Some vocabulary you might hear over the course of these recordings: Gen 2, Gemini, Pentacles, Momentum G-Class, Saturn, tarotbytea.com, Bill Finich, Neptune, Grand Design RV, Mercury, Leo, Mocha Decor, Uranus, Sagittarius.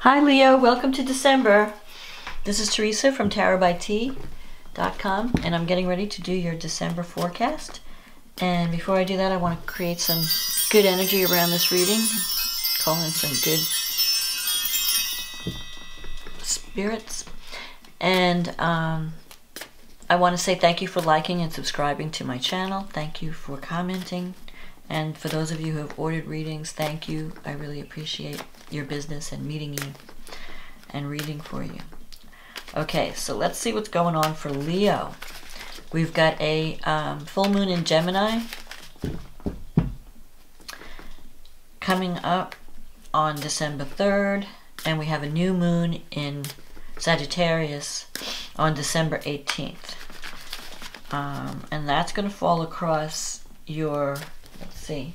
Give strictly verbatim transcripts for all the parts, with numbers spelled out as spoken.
Hi Leo, welcome to December. This is Teresa from tarot by tea dot com and I'm getting ready to do your December forecast. And before I do that, I want to create some good energy around this reading. Call in some good spirits. And um, I want to say thank you for liking and subscribing to my channel. Thank you for commenting. And for those of you who have ordered readings, thank you. I really appreciate your business and meeting you and reading for you. Okay, so let's see what's going on for Leo. We've got a um, full moon in Gemini coming up on December third. And we have a new moon in Sagittarius on December eighteenth. Um, and that's going to fall across your... Let's see.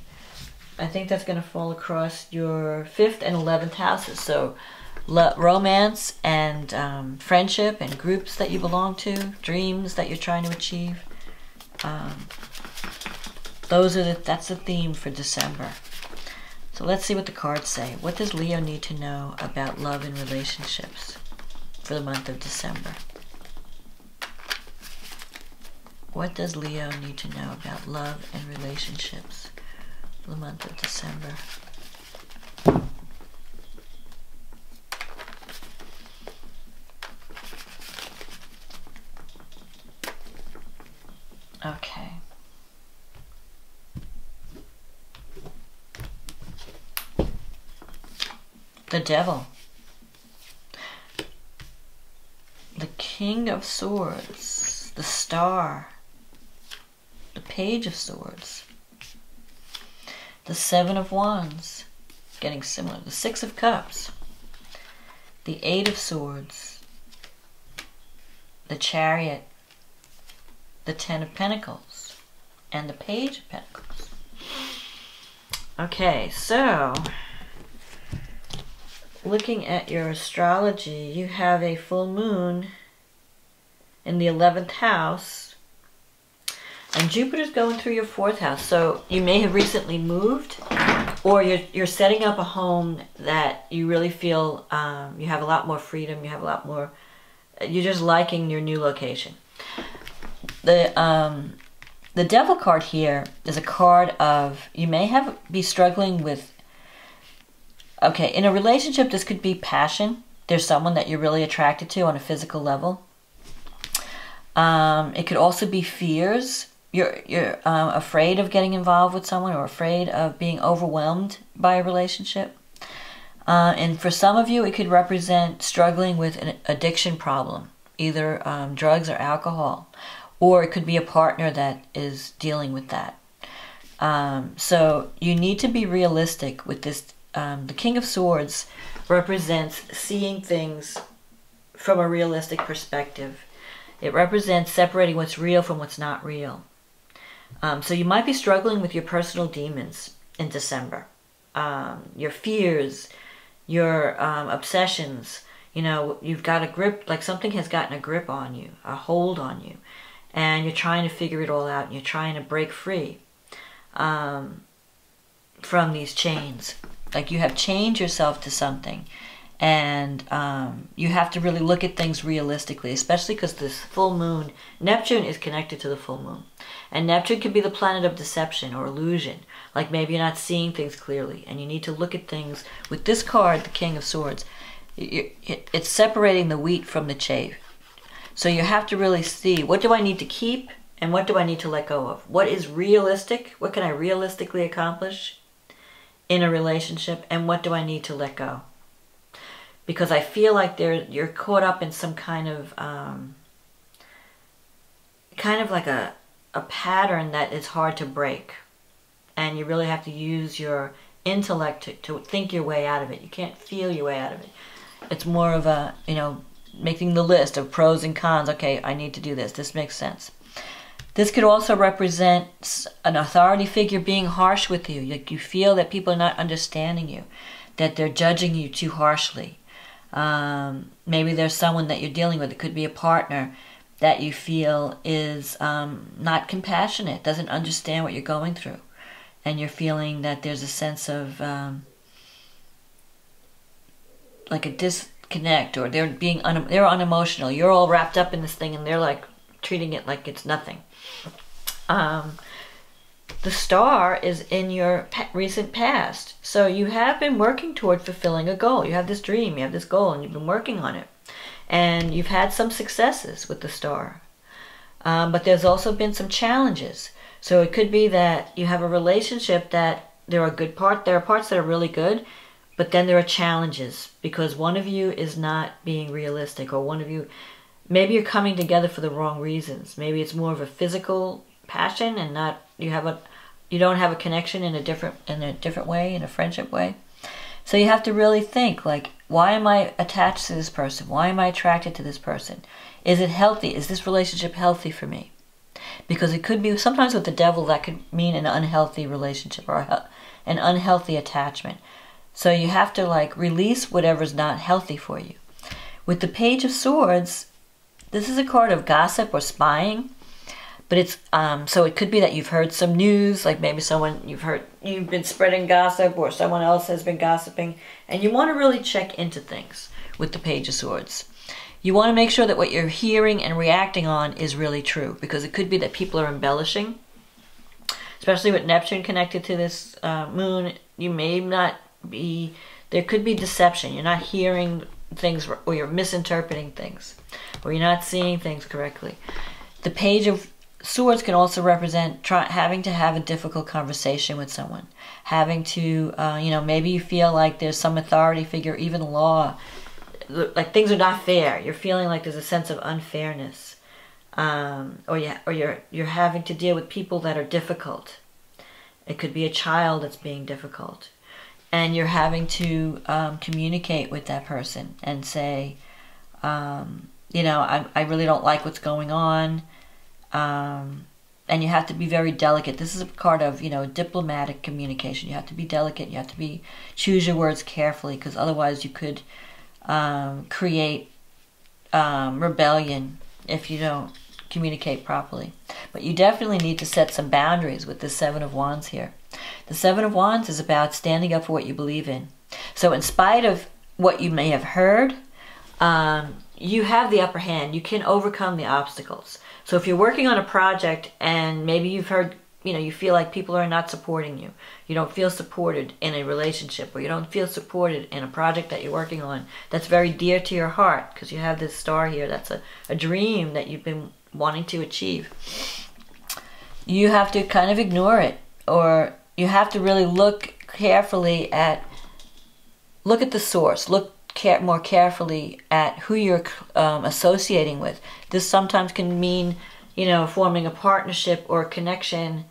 I think that's going to fall across your fifth and eleventh houses. So romance and um, friendship and groups that you belong to, dreams that you're trying to achieve. Um, those are the, that's the theme for December. So let's see what the cards say. What does Leo need to know about love and relationships for the month of December? What does Leo need to know about love and relationships for the month of December? Okay. The Devil. The King of Swords. The Star. The Page of Swords, the Seven of Wands, getting similar, the Six of Cups, the Eight of Swords, the Chariot, the Ten of Pentacles, and the Page of Pentacles. Okay, so looking at your astrology, you have a full moon in the eleventh house. And Jupiter's going through your fourth house, so you may have recently moved, or you're, you're setting up a home that you really feel um, you have a lot more freedom, you have a lot more, you're just liking your new location. The, um, the Devil card here is a card of, you may have be struggling with, okay, in a relationship this could be passion. There's someone that you're really attracted to on a physical level. Um, it could also be fears. You're, you're um, afraid of getting involved with someone or afraid of being overwhelmed by a relationship. Uh, and for some of you, it could represent struggling with an addiction problem, either um, drugs or alcohol, or it could be a partner that is dealing with that. Um, so you need to be realistic with this. Um, the King of Swords represents seeing things from a realistic perspective. It represents separating what's real from what's not real. Um, so you might be struggling with your personal demons in December. Um, your fears, your um, obsessions. You know, you've got a grip, like something has gotten a grip on you, a hold on you. And you're trying to figure it all out. And you're trying to break free um, from these chains. Like you have chained yourself to something. And um, you have to really look at things realistically, especially because this full moon, Neptune is connected to the full moon. And Neptune could be the planet of deception or illusion. Like maybe you're not seeing things clearly and you need to look at things. With this card, the King of Swords, it's separating the wheat from the chaff. So you have to really see, what do I need to keep and what do I need to let go of? What is realistic? What can I realistically accomplish in a relationship? And what do I need to let go? Because I feel like they're, you're caught up in some kind of, um, kind of like a, a pattern that is hard to break. And you really have to use your intellect to, to think your way out of it. You can't feel your way out of it. It's more of a, you know, making the list of pros and cons. Okay, I need to do this. This makes sense. This could also represent an authority figure being harsh with you. Like you feel that people are not understanding you, that they're judging you too harshly. Um, maybe there's someone that you're dealing with. It could be a partner that you feel is um, not compassionate, doesn't understand what you're going through. And you're feeling that there's a sense of um, like a disconnect, or they're being un, they're unemotional. You're all wrapped up in this thing, and they're like treating it like it's nothing. Um, the star is in your recent past, so you have been working toward fulfilling a goal. You have this dream, you have this goal, and you've been working on it, and you've had some successes with the star. Um, but there's also been some challenges. So it could be that you have a relationship that there are good part, there are parts that are really good, but then there are challenges because one of you is not being realistic, or one of you, maybe you're coming together for the wrong reasons. Maybe it's more of a physical passion and not you have a you don't have a connection in a different in a different way, in a friendship way. So you have to really think, like, why am I attached to this person? Why am I attracted to this person? Is it healthy? Is this relationship healthy for me? Because it could be, sometimes with the devil, that could mean an unhealthy relationship or a, an unhealthy attachment. So you have to, like, release whatever's not healthy for you. With the Page of Swords, this is a card of gossip or spying, but it's, um, so it could be that you've heard some news, like maybe someone you've heard, you've been spreading gossip, or someone else has been gossiping, and you want to really check into things with the Page of Swords. You want to make sure that what you're hearing and reacting on is really true, because it could be that people are embellishing, especially with Neptune connected to this uh, moon. You may not be, there could be deception. You're not hearing things, or you're misinterpreting things, or you're not seeing things correctly. The Page of Swords can also represent try, having to have a difficult conversation with someone, having to, uh, you know, maybe you feel like there's some authority figure, even law, like things are not fair. You're feeling like there's a sense of unfairness, um, or yeah, or you're you're having to deal with people that are difficult. It could be a child that's being difficult, and you're having to um, communicate with that person and say, um, you know, I I really don't like what's going on, um, and you have to be very delicate. This is a card of, you know, diplomatic communication. You have to be delicate. You have to be choose your words carefully, because otherwise you could. Um, create um, rebellion if you don't communicate properly. But you definitely need to set some boundaries with the Seven of Wands here. The Seven of Wands is about standing up for what you believe in. So in spite of what you may have heard, um, you have the upper hand. You can overcome the obstacles. So if you're working on a project and maybe you've heard, you know, you feel like people are not supporting you. You don't feel supported in a relationship, or you don't feel supported in a project that you're working on that's very dear to your heart, because you have this star here that's a, a dream that you've been wanting to achieve. You have to kind of ignore it, or you have to really look carefully at, look at the source, look care, more carefully at who you're um, associating with. This sometimes can mean, you know, forming a partnership or a connection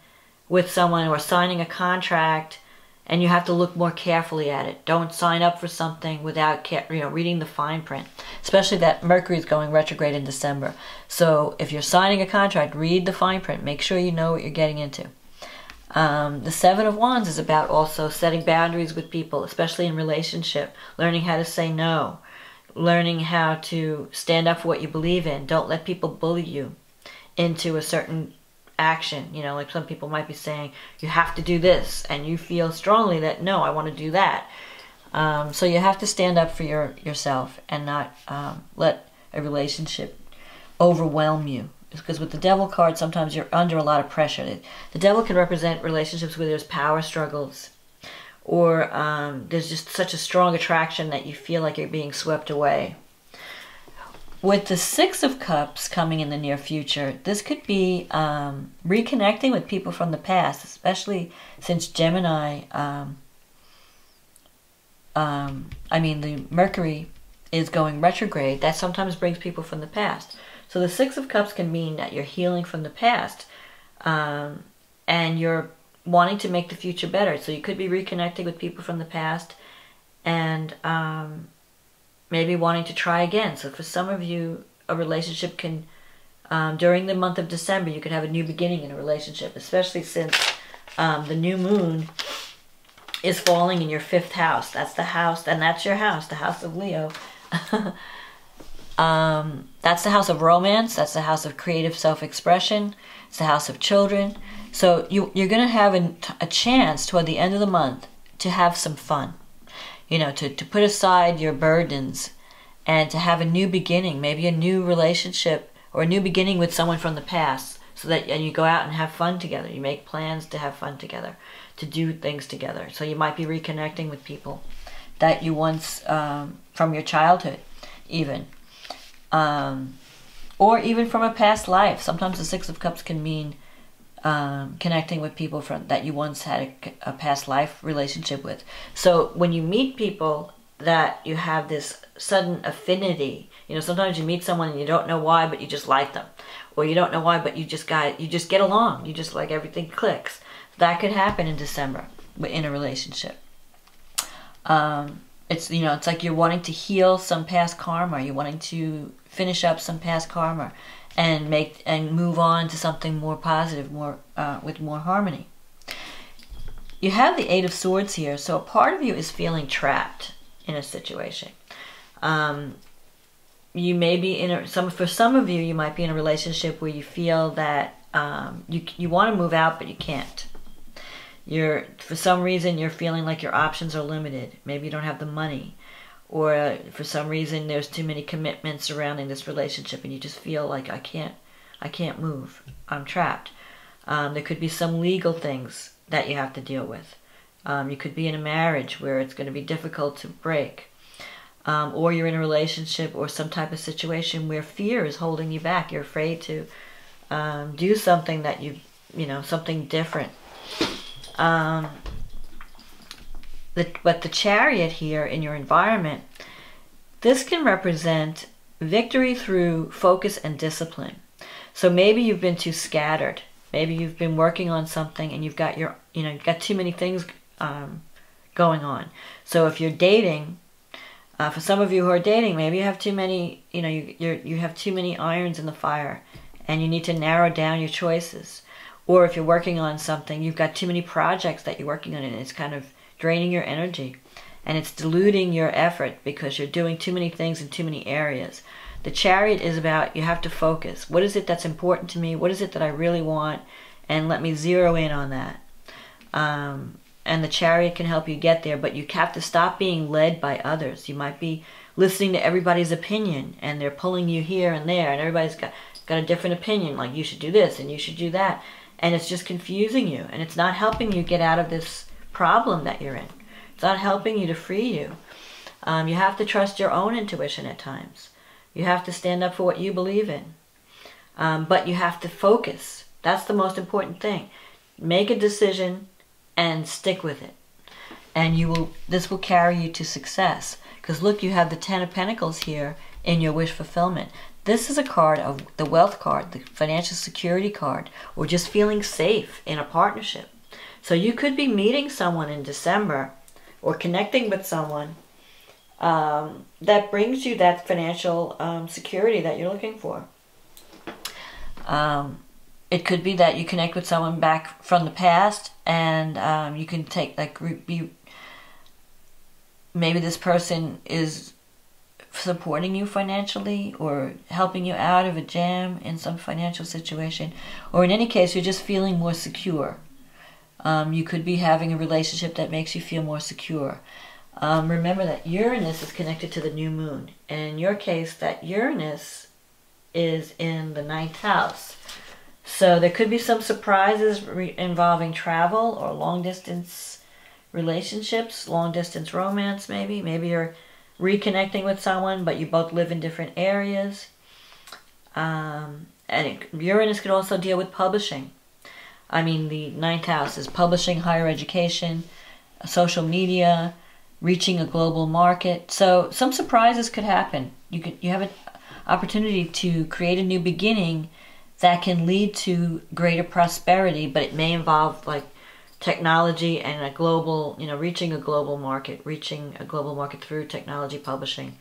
with someone, or signing a contract, and you have to look more carefully at it. Don't sign up for something without, you know, reading the fine print, especially that Mercury is going retrograde in December. So if you're signing a contract, read the fine print. Make sure you know what you're getting into. Um, the Seven of Wands is about also setting boundaries with people, especially in relationship, learning how to say no, learning how to stand up for what you believe in. Don't let people bully you into a certain action. You know, like some people might be saying, you have to do this, and you feel strongly that, no, I want to do that. Um, so you have to stand up for your yourself and not um, let a relationship overwhelm you. Because with the Devil card, sometimes you're under a lot of pressure. The Devil can represent relationships where there's power struggles, or um, there's just such a strong attraction that you feel like you're being swept away. With the Six of Cups coming in the near future, this could be um, reconnecting with people from the past, especially since Gemini, um, um, I mean, the Mercury is going retrograde. That sometimes brings people from the past. So the Six of Cups can mean that you're healing from the past, um, and you're wanting to make the future better. So you could be reconnecting with people from the past, and um, maybe wanting to try again. So for some of you, a relationship can, um, during the month of December, you could have a new beginning in a relationship, especially since um, the new moon is falling in your fifth house. That's the house, and that's your house, the house of Leo. um, that's the house of romance. That's the house of creative self-expression. It's the house of children. So you, you're going to have a, a chance toward the end of the month to have some fun. you know, to, to put aside your burdens and to have a new beginning, maybe a new relationship or a new beginning with someone from the past, so that and you go out and have fun together. You make plans to have fun together, to do things together. So you might be reconnecting with people that you once, um, from your childhood even, um, or even from a past life. Sometimes the Six of Cups can mean um, connecting with people from that you once had a, a past life relationship with. So when you meet people that you have this sudden affinity, you know, sometimes you meet someone and you don't know why, but you just like them, or you don't know why, but you just got you just get along. You just like everything clicks. That could happen in December in a relationship. Um, it's, you know, it's like you're wanting to heal some past karma. You're wanting to finish up some past karma and make and move on to something more positive, more uh, with more harmony. You have the Eight of Swords here, so a part of you is feeling trapped in a situation. Um, you may be in a, some for some of you, you might be in a relationship where you feel that um, you you want to move out, but you can't. You're, for some reason, you're feeling like your options are limited. Maybe you don't have the money, or uh, for some reason there's too many commitments surrounding this relationship, and you just feel like I can't, I can't move. I'm trapped. Um, there could be some legal things that you have to deal with. Um, you could be in a marriage where it's going to be difficult to break, um, or you're in a relationship or some type of situation where fear is holding you back. You're afraid to um, do something that you, you know, something different. Um, the, but the Chariot here in your environment, this can represent victory through focus and discipline. So maybe you've been too scattered. Maybe you've been working on something and you've got your, you know, you've got too many things um, going on. So if you're dating, uh, for some of you who are dating, maybe you have too many, you know, you you're, you have too many irons in the fire, and you need to narrow down your choices. Or if you're working on something, you've got too many projects that you're working on, and it's kind of draining your energy, and it's diluting your effort because you're doing too many things in too many areas. The Chariot is about, you have to focus. What is it that's important to me? What is it that I really want? And let me zero in on that. Um, and the Chariot can help you get there, but you have to stop being led by others. You might be listening to everybody's opinion, and they're pulling you here and there, and everybody's got, got a different opinion, like you should do this and you should do that. And it's just confusing you, and it's not helping you get out of this problem that you're in. It's not helping you to free you. Um, you have to trust your own intuition at times. You have to stand up for what you believe in. Um, but you have to focus. That's the most important thing. Make a decision and stick with it. And you will. This will carry you to success. Because look, you have the Ten of Pentacles here in your wish fulfillment. This is a card of the wealth card, the financial security card, or just feeling safe in a partnership. So you could be meeting someone in December or connecting with someone um, that brings you that financial um, security that you're looking for. Um, it could be that you connect with someone back from the past, and um, you can take, like, be, maybe this person is supporting you financially or helping you out of a jam in some financial situation, or in any case you're just feeling more secure. Um, you could be having a relationship that makes you feel more secure. Um, remember that Uranus is connected to the new moon, and in your case that Uranus is in the ninth house, so there could be some surprises re involving travel or long distance relationships, long distance romance. Maybe maybe you're reconnecting with someone, but you both live in different areas. Um, and it, Uranus could also deal with publishing. I mean, the ninth house is publishing, higher education, social media, reaching a global market. So some surprises could happen. You could, you have an opportunity to create a new beginning that can lead to greater prosperity, but it may involve, like, technology and a global, you know, reaching a global market, reaching a global market through technology publishing.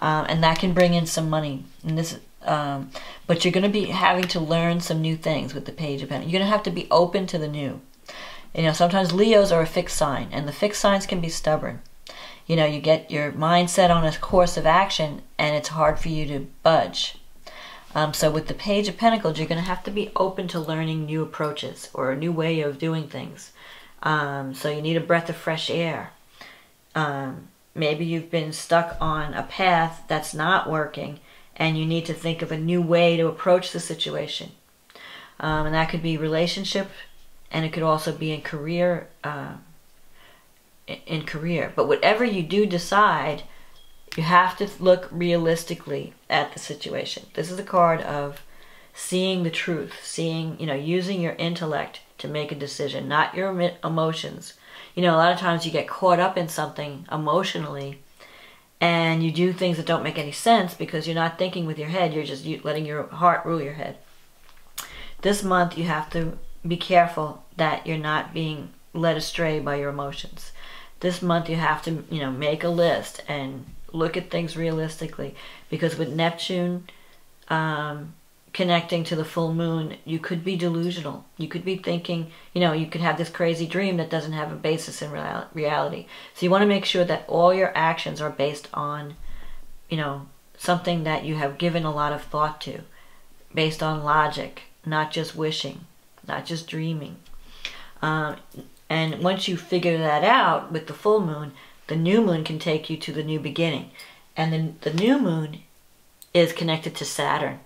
Um, and that can bring in some money. And this, um, but you're going to be having to learn some new things with the Page of Pentacles. You're going to have to be open to the new. You know, sometimes Leos are a fixed sign, and the fixed signs can be stubborn. You know, you get your mindset on a course of action, and it's hard for you to budge. Um, so with the Page of Pentacles, you're going to have to be open to learning new approaches or a new way of doing things. Um, so you need a breath of fresh air. Um, Maybe you've been stuck on a path that's not working and you need to think of a new way to approach the situation. Um, and that could be relationship, and it could also be in career. Uh, in career. But whatever you do decide, you have to look realistically at the situation. This is a card of seeing the truth, seeing, you know, using your intellect to make a decision, not your emotions. You know, a lot of times you get caught up in something emotionally and you do things that don't make any sense because you're not thinking with your head. You're just letting your heart rule your head. This month you have to be careful that you're not being led astray by your emotions. This month you have to, you know, make a list and look at things realistically, because with Neptune um, connecting to the full moon, you could be delusional. You could be thinking, you know, you could have this crazy dream that doesn't have a basis in reality. So you want to make sure that all your actions are based on, you know, something that you have given a lot of thought to, based on logic, not just wishing, not just dreaming. Um, and once you figure that out with the full moon, the new moon can take you to the new beginning. And then the new moon is connected to Saturn.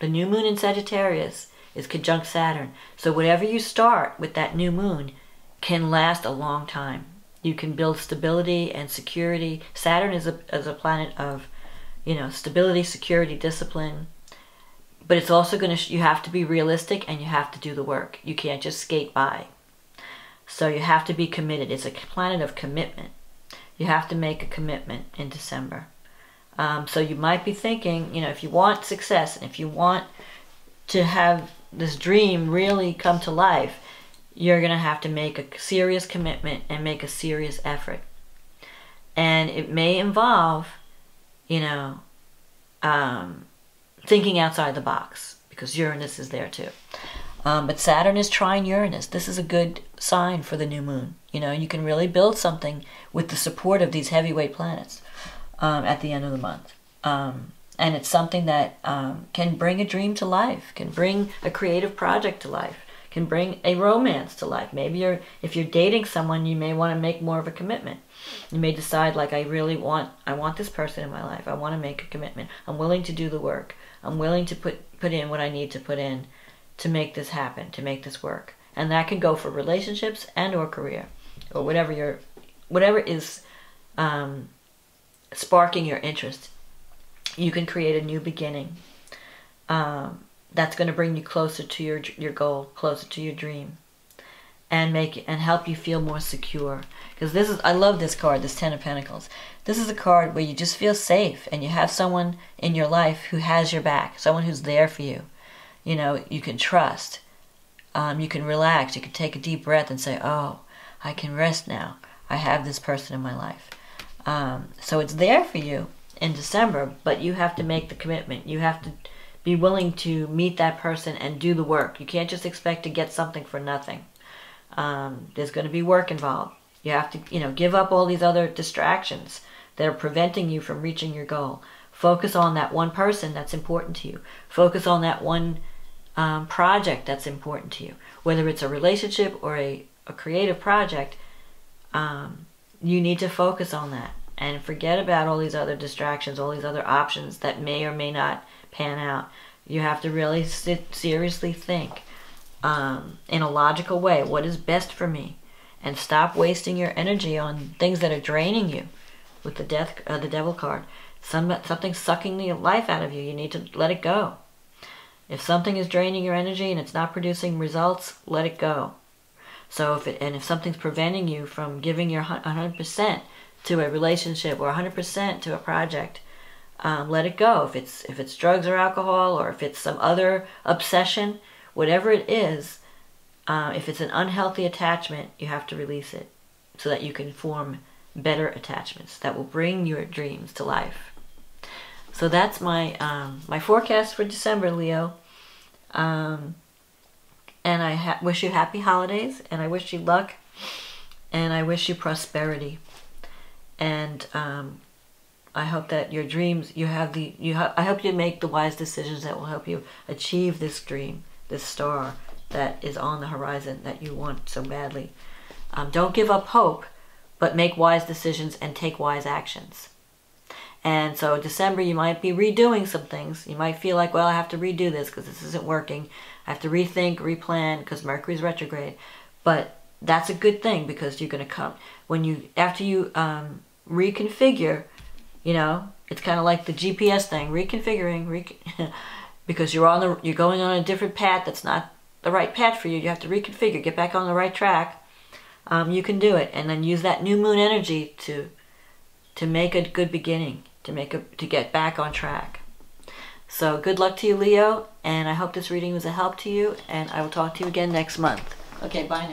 The new moon in Sagittarius is conjunct Saturn. So whatever you start with that new moon can last a long time. You can build stability and security. Saturn is a, is a planet of, you know, stability, security, discipline. But it's also going to, you have to be realistic and you have to do the work. You can't just skate by. So you have to be committed. It's a planet of commitment. You have to make a commitment in December. Um, so you might be thinking, you know, if you want success and if you want to have this dream really come to life, you're going to have to make a serious commitment and make a serious effort. And it may involve, you know, um, thinking outside the box, because Uranus is there too. Um, but Saturn is trine Uranus. This is a good sign for the new moon. You know, you can really build something with the support of these heavyweight planets um, at the end of the month. Um, and it's something that um, can bring a dream to life, can bring a creative project to life, can bring a romance to life. Maybe you're, if you're dating someone, you may want to make more of a commitment. You may decide, like, I really want, I want this person in my life. I want to make a commitment. I'm willing to do the work. I'm willing to put, put in what I need to put in to make this happen, to make this work. And that can go for relationships and or career, or whatever your, whatever is um, sparking your interest. You can create a new beginning um, that's going to bring you closer to your your goal, closer to your dream, and make and help you feel more secure. Because this is, I love this card, this Ten of Pentacles. This is a card where you just feel safe and you have someone in your life who has your back, someone who's there for you. You know, you can trust, um, you can relax, you can take a deep breath and say, oh, I can rest now. I have this person in my life. Um, so it's there for you in December, but you have to make the commitment. You have to be willing to meet that person and do the work. You can't just expect to get something for nothing. Um, there's going to be work involved. You have to, you know, give up all these other distractions that are preventing you from reaching your goal. Focus on that one person that's important to you. Focus on that one Um, project that's important to you, whether it's a relationship or a, a creative project. Um, you need to focus on that and forget about all these other distractions, all these other options that may or may not pan out. You have to really sit, seriously think um, in a logical way, what is best for me, and stop wasting your energy on things that are draining you. With the death, uh, the devil card, some, something sucking the life out of you, you need to let it go. If something is draining your energy and it's not producing results, let it go. So if it, and if something's preventing you from giving your one hundred percent to a relationship or one hundred percent to a project, um, let it go. If it's, if it's drugs or alcohol, or if it's some other obsession, whatever it is, uh, if it's an unhealthy attachment, you have to release it so that you can form better attachments that will bring your dreams to life. So that's my um, my forecast for December, Leo. Um, and I ha wish you happy holidays, and I wish you luck, and I wish you prosperity. And um, I hope that your dreams, you have the you. Ha I hope you make the wise decisions that will help you achieve this dream, this star that is on the horizon that you want so badly. Um, don't give up hope, but make wise decisions and take wise actions. And so December, you might be redoing some things. You might feel like, well, I have to redo this because this isn't working. I have to rethink, replan, because Mercury's retrograde. But that's a good thing, because you're going to come when you after you um, reconfigure. You know, it's kind of like the G P S thing, reconfiguring, rec because you're on the you're going on a different path that's not the right path for you. You have to reconfigure, get back on the right track. Um, you can do it, and then use that new moon energy to to make a good beginning. To make a, to get back on track. So good luck to you, Leo, and I hope this reading was a help to you, and I will talk to you again next month. Okay, bye now.